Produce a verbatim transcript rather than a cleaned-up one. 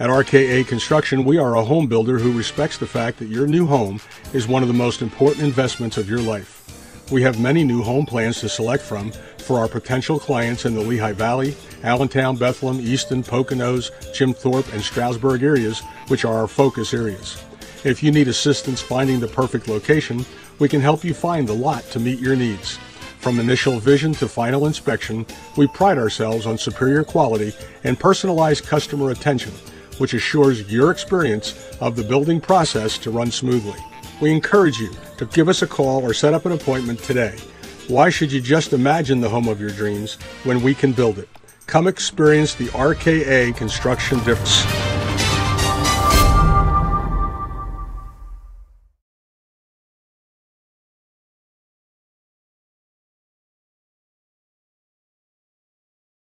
At R K A Construction, we are a home builder who respects the fact that your new home is one of the most important investments of your life. We have many new home plans to select from for our potential clients in the Lehigh Valley, Allentown, Bethlehem, Easton, Poconos, Jim Thorpe, and Stroudsburg areas, which are our focus areas. If you need assistance finding the perfect location, we can help you find the lot to meet your needs. From initial vision to final inspection, we pride ourselves on superior quality and personalized customer attention, which assures your experience of the building process to run smoothly. We encourage you to give us a call or set up an appointment today. Why should you just imagine the home of your dreams when we can build it? Come experience the R K A Construction difference.